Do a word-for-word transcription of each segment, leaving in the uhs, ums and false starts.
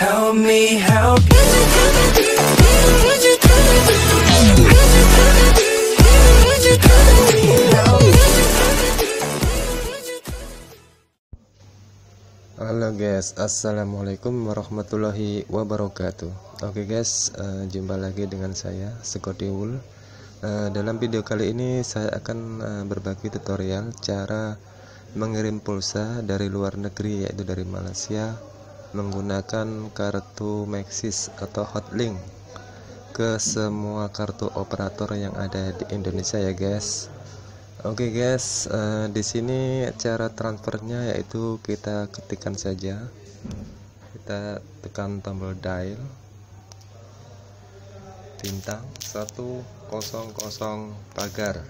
Help me help you. Halo guys, assalamualaikum warahmatullahi wabarakatuh. Oke guys, uh, jumpa lagi dengan saya Sego Tiwul. Uh, dalam video kali ini saya akan uh, berbagi tutorial cara mengirim pulsa dari luar negeri, yaitu dari Malaysia, menggunakan kartu Maxis atau Hotlink ke semua kartu operator yang ada di Indonesia ya guys. Oke okay guys, uh, di sini cara transfernya yaitu kita ketikkan saja, kita tekan tombol dial bintang satu nol nol pagar.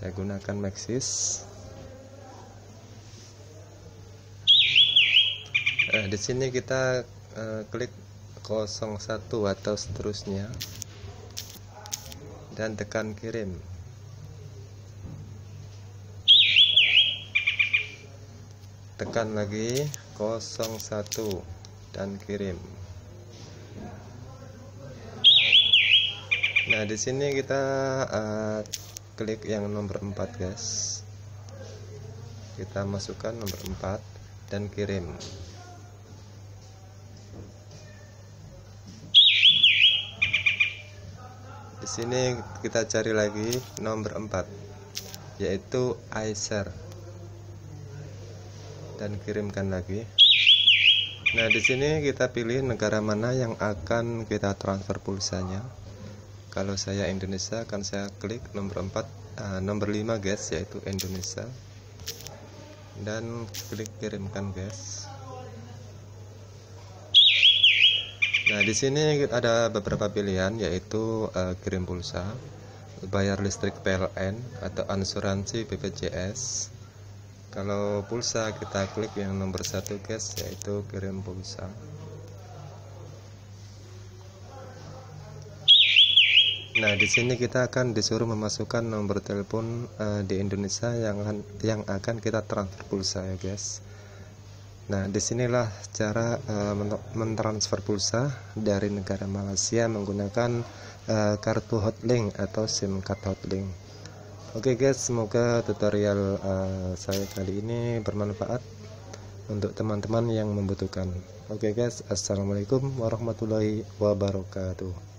Saya gunakan Maxis. Nah, di sini kita uh, klik nol satu atau seterusnya dan tekan kirim. Tekan lagi nol satu dan kirim. Nah, di sini kita uh, klik yang nomor empat guys. Kita masukkan nomor empat dan kirim. Di sini kita cari lagi nomor empat, yaitu iShare, dan kirimkan lagi. Nah, di sini kita pilih negara mana yang akan kita transfer pulsanya. Kalau saya Indonesia, akan saya klik nomor empat, uh, nomor lima guys, yaitu Indonesia, dan klik kirimkan guys. Nah, di sini ada beberapa pilihan, yaitu uh, kirim pulsa, bayar listrik P L N atau asuransi B P J S. Kalau pulsa kita klik yang nomor satu guys, yaitu kirim pulsa. Nah, di sini kita akan disuruh memasukkan nomor telepon uh, di Indonesia yang yang akan kita transfer pulsa ya guys. Nah, disinilah cara uh, mentransfer pulsa dari negara Malaysia menggunakan uh, kartu Hotlink atau SIM card Hotlink. Oke guys, semoga tutorial uh, saya kali ini bermanfaat untuk teman-teman yang membutuhkan. Oke guys, assalamualaikum warahmatullahi wabarakatuh.